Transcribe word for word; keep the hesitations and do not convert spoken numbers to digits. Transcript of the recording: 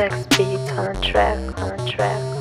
Sex beat on a track, on a track.